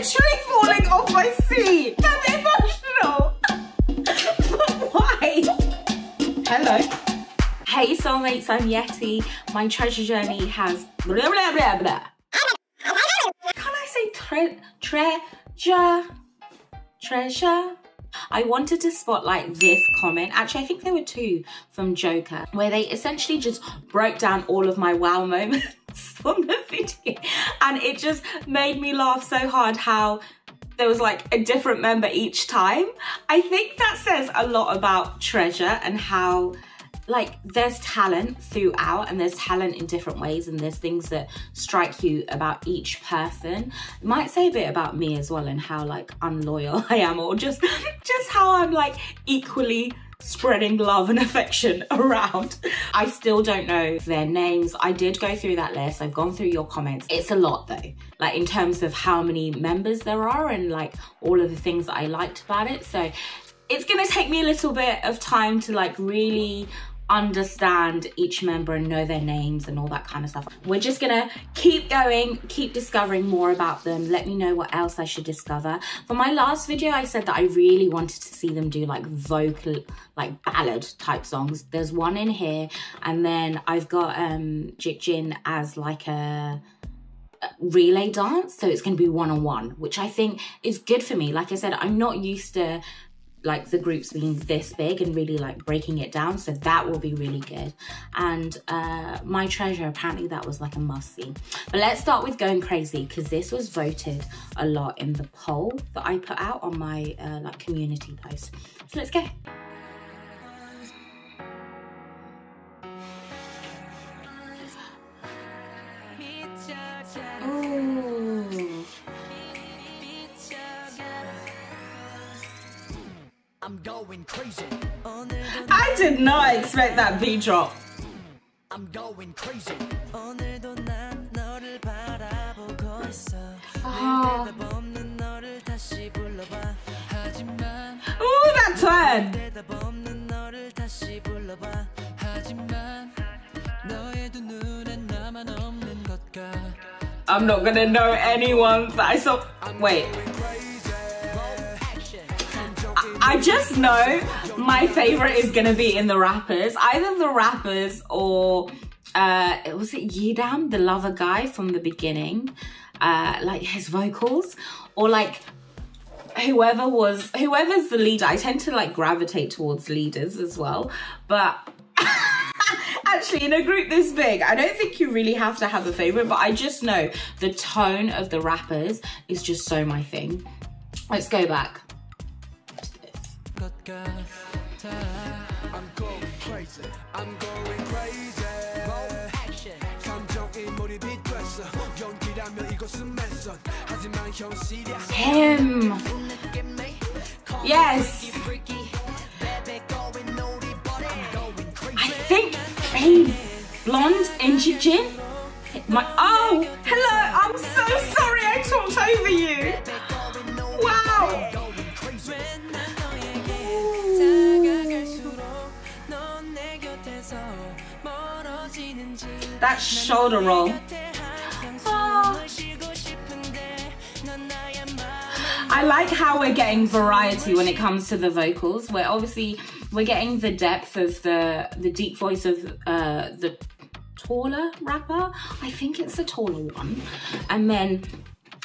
literally falling off my seat. I'm emotional. But why? Hello. Hey soulmates, I'm Yeti. My treasure journey has blah blah blah blah. Can I say treasure? I wanted to spotlight this comment. Actually, I think there were two from Joker, where they essentially just broke down all of my wow moments on the video. And it just made me laugh so hard how there was like a different member each time. I think that says a lot about Treasure and how like there's talent throughout, and there's talent in different ways, and there's things that strike you about each person. It might say a bit about me as well, and how like unloyal I am, or just how I'm like equally spreading love and affection around. I still don't know their names. I did go through that list. I've gone through your comments. It's a lot though, like in terms of how many members there are and like all of the things that I liked about it. So it's gonna take me a little bit of time to like really understand each member and know their names and all that kind of stuff. We're just gonna keep going, keep discovering more about them. Let me know what else I should discover. For my last video, I said that I really wanted to see them do like vocal, like ballad type songs. There's one in here, and then I've got Jikjin as like a relay dance. So it's gonna be one-on-one, which I think is good for me. Like I said, I'm not used to like the groups being this big and really like breaking it down, so that will be really good. And my treasure, apparently that was like a must see. But let's start with Going Crazy, because this was voted a lot in the poll that I put out on my like community post. So let's go. I'm going crazy. I did not expect that V drop. I'm going crazy. Oh, that turn. I'm not gonna know anyone that I saw. Wait. I just know my favorite is gonna be in the rappers, either the rappers or was it Yedam, the lover guy from the beginning, like his vocals, or like whoever's the leader. I tend to like gravitate towards leaders as well, but actually in a group this big, I don't think you really have to have a favorite, but I just know the tone of the rappers is just so my thing. Let's go back. I'm going crazy. I'm going crazy. Him. Yes. I think he blonde and Jikjin. My oh, hello. I'm so sorry I talked over you. Wow. That shoulder roll. Oh. I like how we're getting variety when it comes to the vocals. We're obviously, we're getting the depth of the deep voice of the taller rapper. I think it's the taller one. And then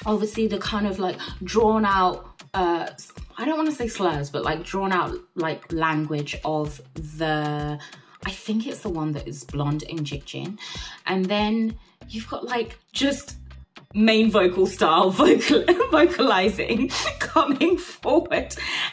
obviously the kind of like drawn out, I don't want to say slurs, but like drawn out like language of the, I think it's the one that is blonde in Jikjin. And then you've got like just main vocal style vocalizing coming forward.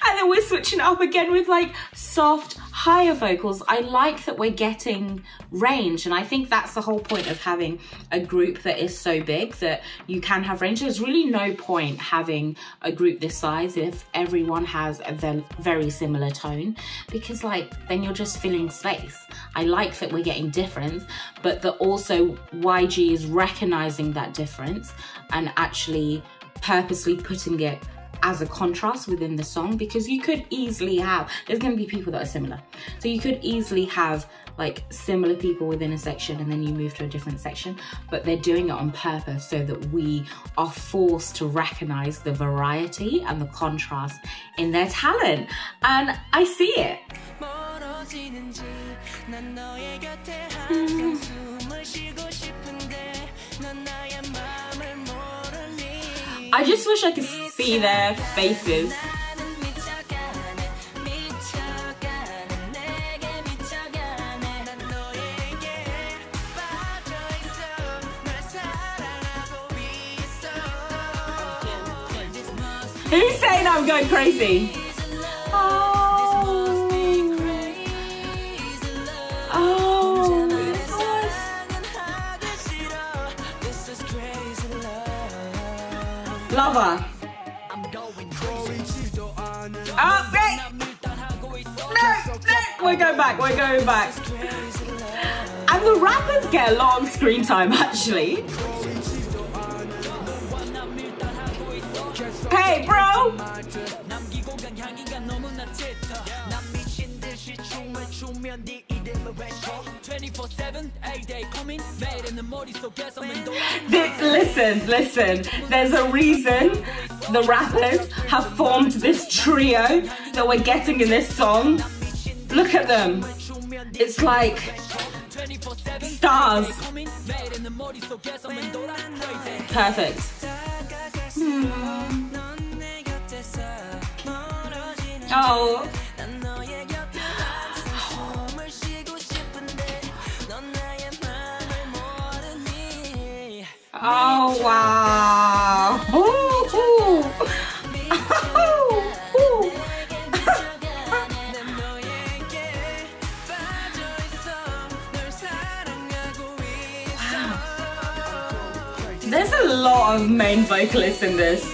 And then we're switching up again with like soft, higher vocals. I like that we're getting range. And I think that's the whole point of having a group that is so big, that you can have range. There's really no point having a group this size if everyone has a very similar tone, because like, then you're just filling space. I like that we're getting difference, but that also YG is recognizing that difference and actually purposely putting it as a contrast within the song, because you could easily have, there's gonna be people that are similar. So you could easily have like similar people within a section and then you move to a different section, but they're doing it on purpose so that we are forced to recognize the variety and the contrast in their talent. And I see it. I just wish I could see their faces. Who's saying I'm going crazy? Lover. Oh, wait. No, we're going back. And the rappers get a long screen time, actually. Hey, bro. Listen, there's a reason the rappers have formed this trio that we're getting in this song. Look at them. It's like stars. Perfect. Oh. Oh wow! Ooh, ooh. Oh, ooh. Wow. There's a lot of main vocalists in this.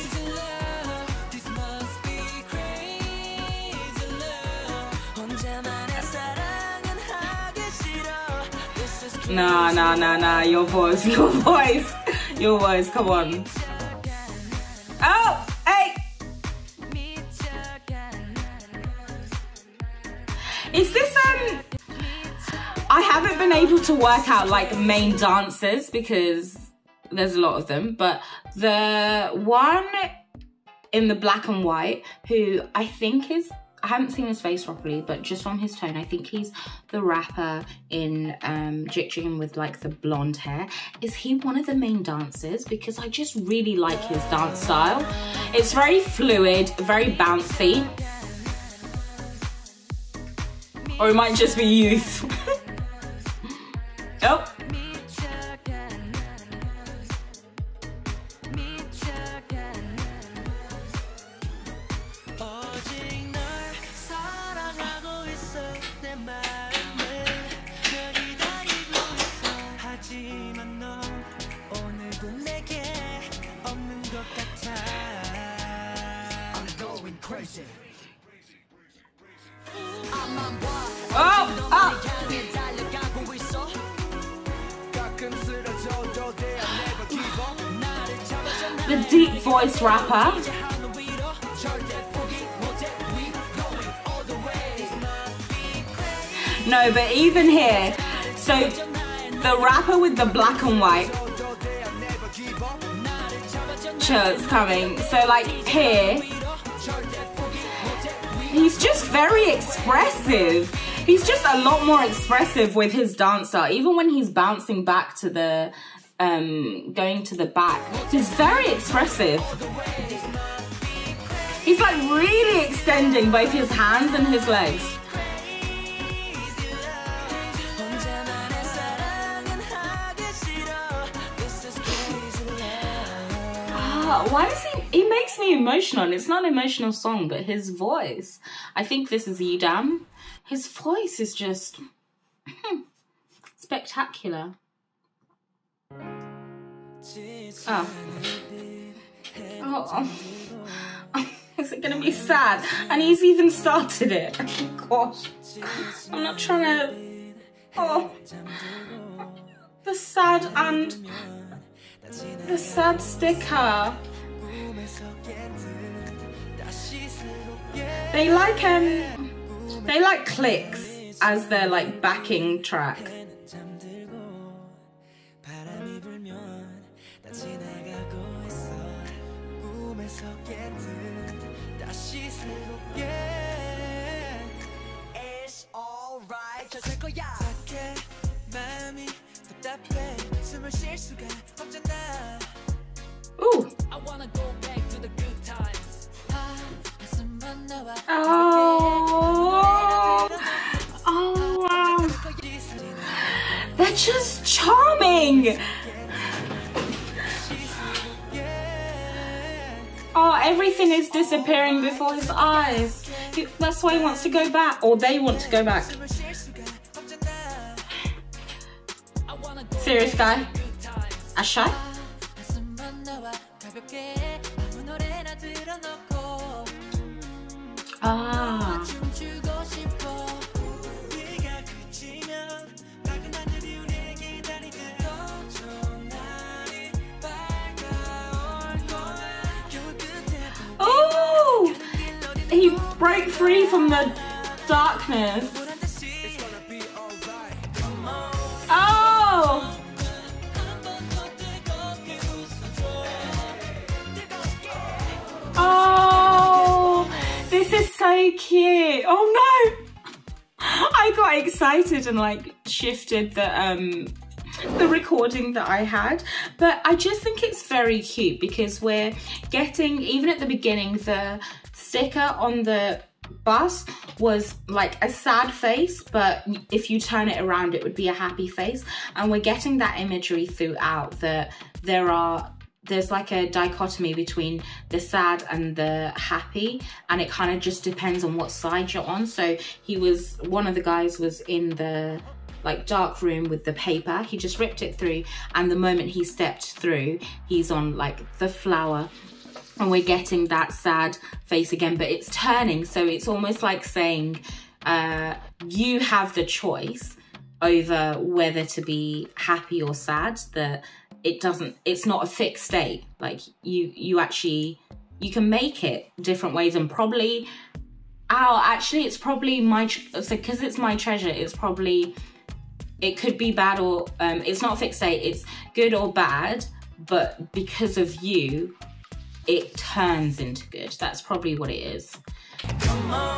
Nah, your voice. Your voice, come on. Oh, hey! Is this, I haven't been able to work out like main dancers because there's a lot of them, but the one in the black and white who I think is, I haven't seen his face properly, but just from his tone, I think he's the rapper in Jikjin with like the blonde hair. Is he one of the main dancers? Because I just really like his dance style. It's very fluid, very bouncy. Or it might just be youth. Oh. The deep voice rapper. No, but even here, so the rapper with the black and white. It's coming. So like here, he's just very expressive. He's just a lot more expressive with his dance style. Even when he's bouncing back to the, going to the back, he's very expressive. He's like really extending both his hands and his legs. Why does he makes me emotional, and it's not an emotional song, but his voice, I think this is Yedam. His voice is just spectacular. Oh. Oh. Is it gonna be sad? And he's even started it. Oh, gosh. I'm not trying to. Oh. The sad and. The sad sticker. They like clicks as their like backing track. Ooh. Oh. Oh wow. They're just charming. Oh, everything is disappearing before his eyes. That's why he wants to go back, or they want to go back. Serious guy. Ashai? Ah. Oh! He broke free from the darkness. Oh! Oh, this is so cute. Oh no, I got excited and like shifted the recording that I had, but I just think it's very cute because we're getting, even at the beginning, the sticker on the bus was like a sad face, but if you turn it around it would be a happy face, and we're getting that imagery throughout that there's like a dichotomy between the sad and the happy, and it kind of just depends on what side you're on. So he was, one of the guys was in the like dark room with the paper, he just ripped it through, and the moment he stepped through he's on like the flower, and we're getting that sad face again, but it's turning, so it's almost like saying you have the choice over whether to be happy or sad, that it's not a fixed state, like you can make it different ways, and probably it's probably because it's my treasure, it's probably, it could be bad or it's not a fixed state, it's good or bad, but because of you it turns into good. That's probably what it is. Come on.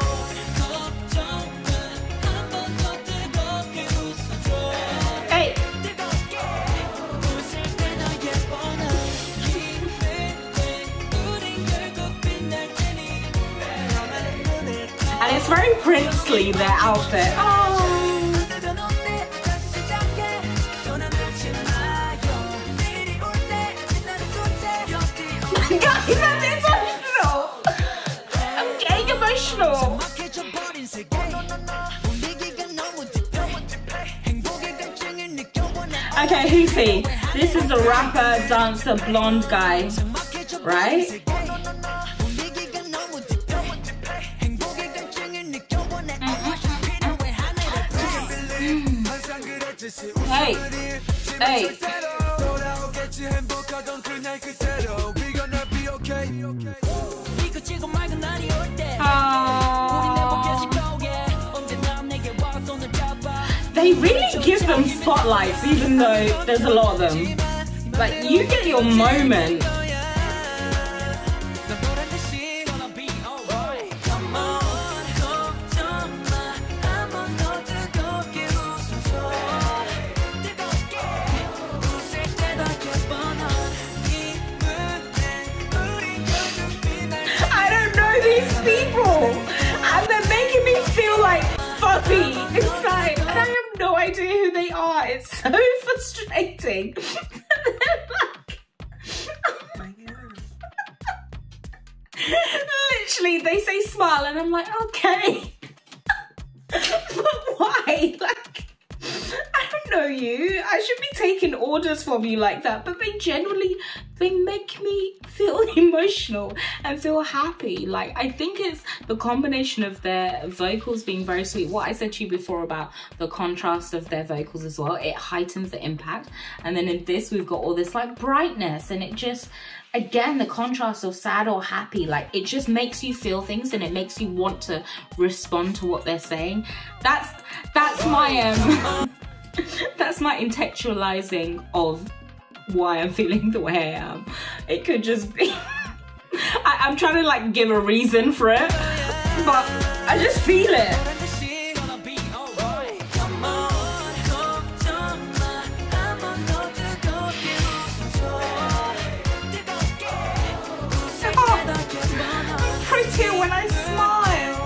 And it's very princely, their outfit. Oh! Guys, I'm emotional! I'm getting emotional! Okay, who's he? This is a rapper, dancer, blonde guy, right? Hey, hey. They really give them spotlights, even though there's a lot of them. Like, you get your moment. Inside, and I have no idea who they are. It's so frustrating. Literally, they say smile, and I'm like, okay, but why? Like, I don't know you. I should be taking orders from you like that, but they make me feel emotional and feel happy. Like, I think it's the combination of their vocals being very sweet. What I said to you before about the contrast of their vocals as well, it heightens the impact. And then in this, we've got all this like brightness, and it just, again, the contrast of sad or happy, like it just makes you feel things and it makes you want to respond to what they're saying. That's my that's my intellectualizing of why I'm feeling the way I am. It could just be I'm trying to like give a reason for it, but I just feel it. When I smile,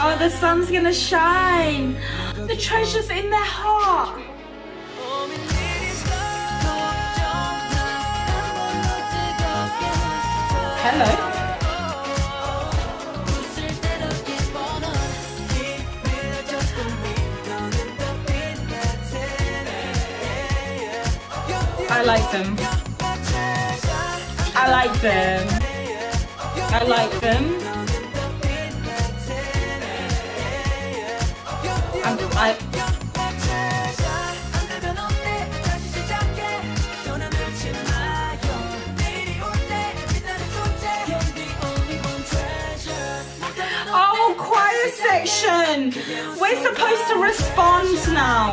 oh, the sun's gonna shine. The treasure's in their heart. Hello. I like them. I like them. I like them. Section. We're supposed to respond now.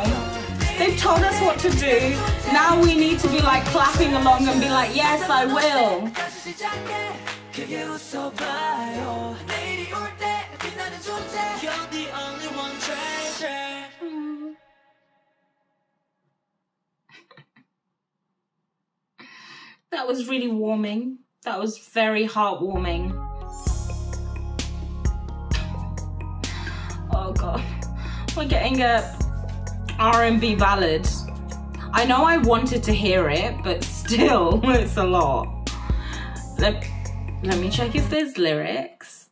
They've told us what to do. Now we need to be like clapping along and be like, yes, I will. That was really warming. That was very heartwarming. Oh God, we're getting a R&B ballad. I know I wanted to hear it, but still, it's a lot. Let me check if there's lyrics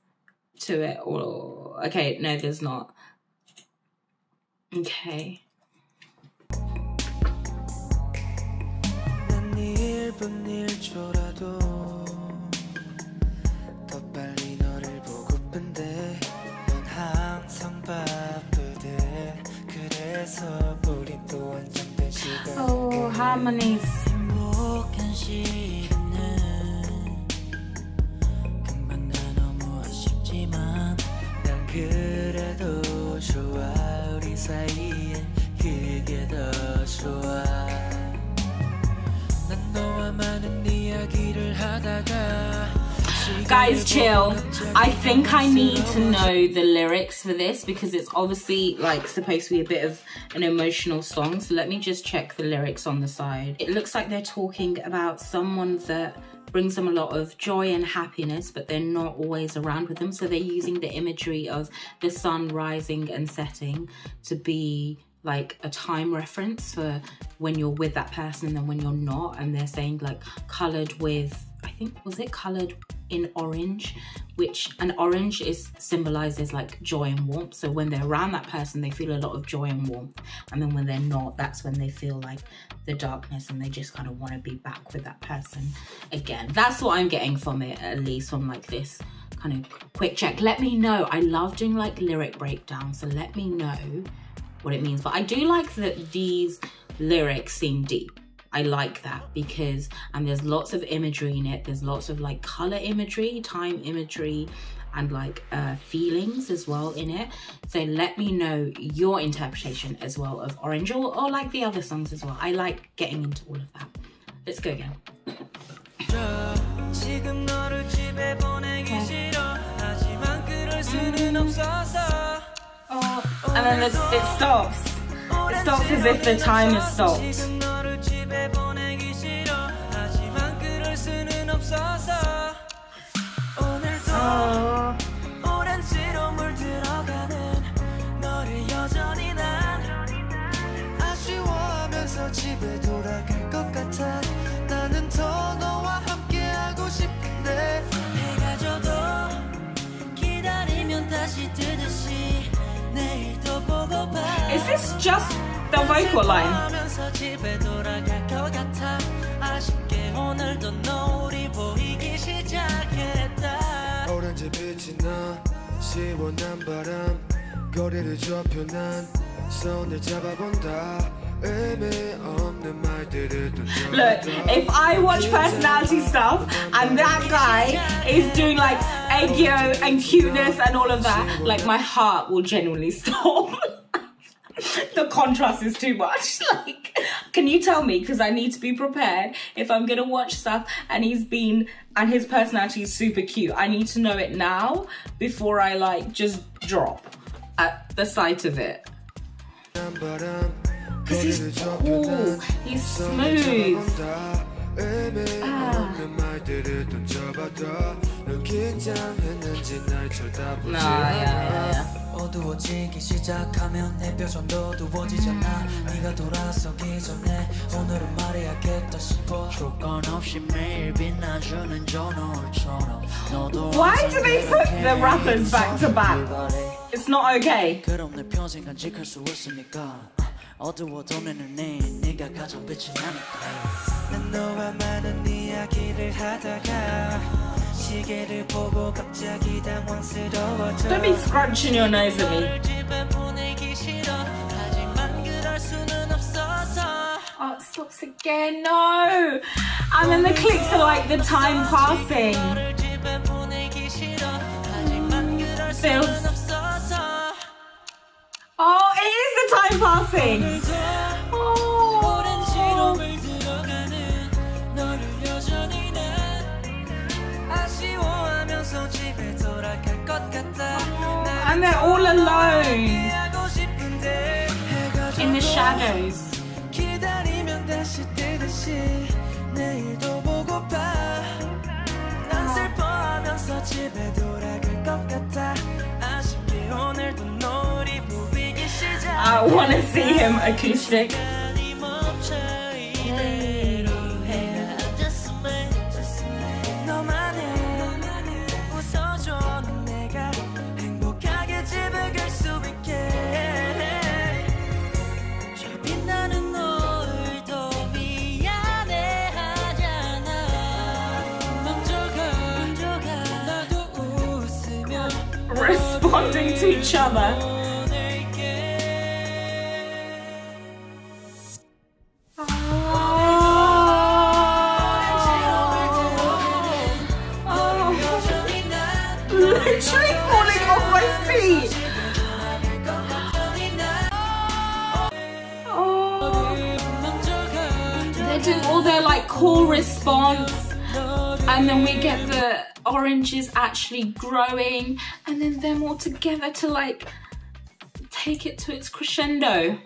to it. Or okay, no, there's not. Okay. Oh, harmonies. Guys, chill. I think I need to know the lyrics for this because it's obviously like supposed to be a bit of an emotional song. So let me just check the lyrics on the side. It looks like they're talking about someone that brings them a lot of joy and happiness, but they're not always around with them. So they're using the imagery of the sun rising and setting to be like a time reference for when you're with that person and then when you're not. And they're saying like colored with, I think, was it colored in orange, which an orange is symbolizes like joy and warmth. So when they're around that person, they feel a lot of joy and warmth. And then when they're not, that's when they feel like the darkness and they just kind of want to be back with that person again. That's what I'm getting from it, at least from like this kind of quick check. Let me know. I love doing like lyric breakdowns, so let me know what it means. But I do like that these lyrics seem deep. I like that because, and there's lots of imagery in it. There's lots of like color imagery, time imagery, and like feelings as well in it. So let me know your interpretation as well of Orange Oil, or like the other songs as well. I like getting into all of that. Let's go again. Oh. And then it stops. It stops as if the time has stopped. 집에 돌아갈 것 같아 나는 더 너와 함께하고 싶은데 해가 져도 기다리면 다시 뜨듯이 내일 또 보고 봐 Is this just the vocal line? 집에 돌아갈 것 같아 아쉽게 오늘도 노을이 보이기 시작했다 오렌지 빛이 나 시원한 바람 거리를 좁혀 난 손을 잡아본다 Look, if I watch personality stuff and that guy is doing like aegyo and cuteness and all of that, like my heart will genuinely stop. The contrast is too much. Like, can you tell me? Because I need to be prepared if I'm gonna watch stuff and his personality is super cute. I need to know it now before I like just drop at the sight of it. Because he's cool, he's smooth. Why do they put the rappers back to back? It's not okay. 어두워도는 내 네가 가장 빛이 나니까 난 너와 많은 이야기를 하다가 시계를 보고 갑자기 당황스러워져 Don't be scratching your nose at me Oh, it stops again, no! And then the clicks are like the time passing Oh, it is the time passing. Oh. And they're all alone in the shadows. I want to see him acoustic. Responding to each other. Response, and then we get the oranges actually growing, and then them all together to like take it to its crescendo.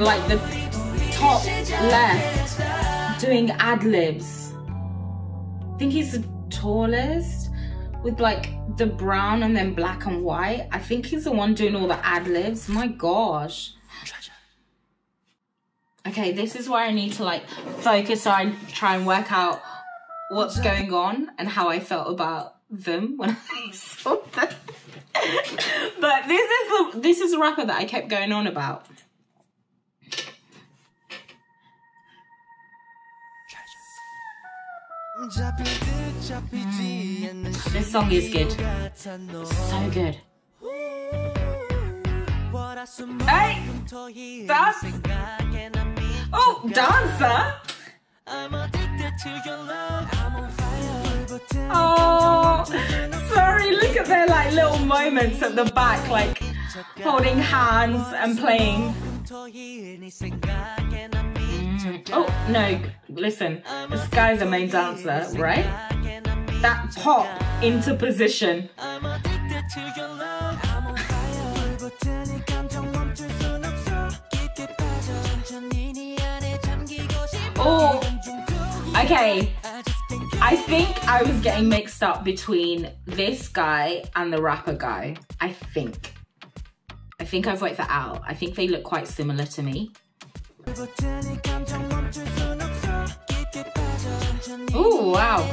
Like the top left doing ad-libs. I think he's the tallest with like the brown and then black and white. I think he's the one doing all the ad-libs. My gosh. Treasure. Okay, this is where I need to like focus on, try and work out what's going on and how I felt about them when I saw them. But this is the rapper that I kept going on about. This song is good. So good. Hey! That's... Oh, dancer! Oh, sorry, look at their like little moments at the back, like holding hands and playing. Oh, no, listen, this guy's the main dancer, right? That pop into position. Oh, okay. I think I was getting mixed up between this guy and the rapper guy. I think I've worked that out. I think they look quite similar to me. Oh, wow.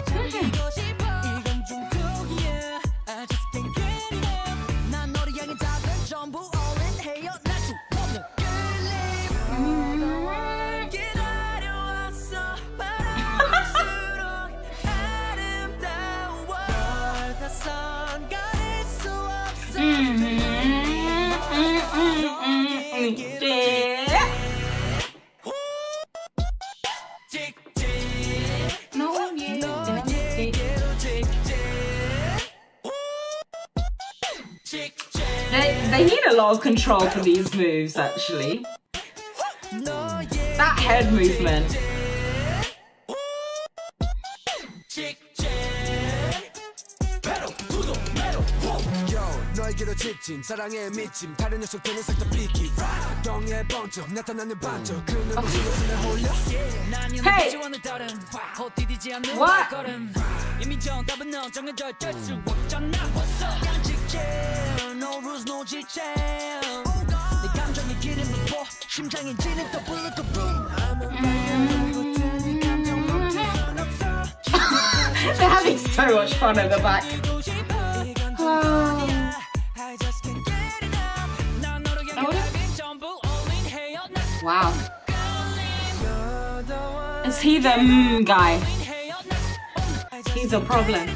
They need a lot of control for these moves, actually. That head movement. Hey! What? No rules, no They're having so much fun at the back. Oh. Wow. Is he the guy? He's a problem.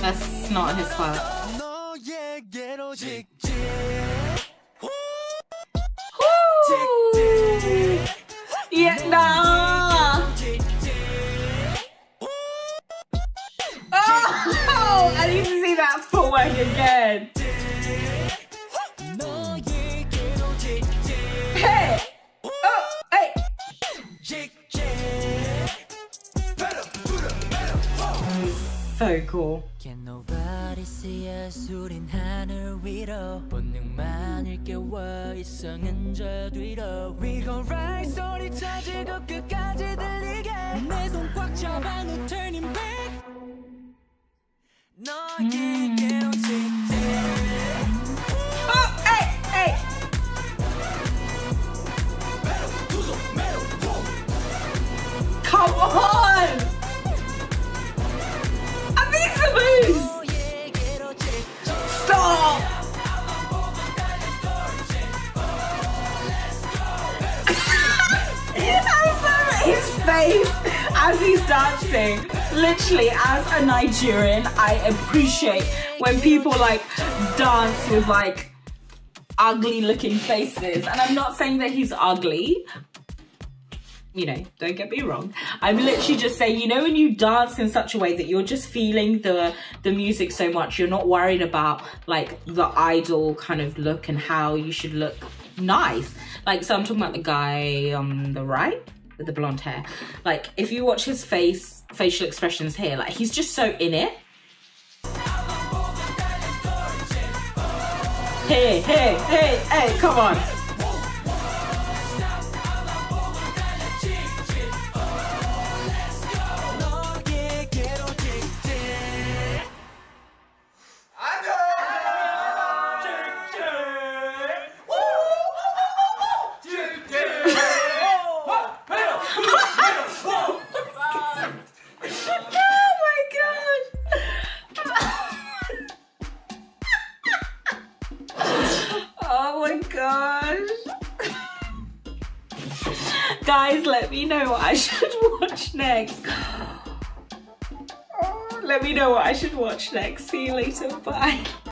That's not his part. Yeah, nah. Oh, I need to see that footwork again. Hey, oh, hey. So cool. Oh, hey, hey. Come on. As he's dancing, literally as a Nigerian, I appreciate when people like dance with like ugly looking faces. And I'm not saying that he's ugly, you know, don't get me wrong. I'm literally just saying, you know, when you dance in such a way that you're just feeling the music so much, you're not worried about like the idol kind of look and how you should look nice. Like, so I'm talking about the guy on the right, with the blonde hair. Like, if you watch his face, facial expressions here, like he's just so in it. Hey, hey, hey, hey, come on. Guys, let me know what I should watch next. Oh, let me know what I should watch next. See you later. Bye.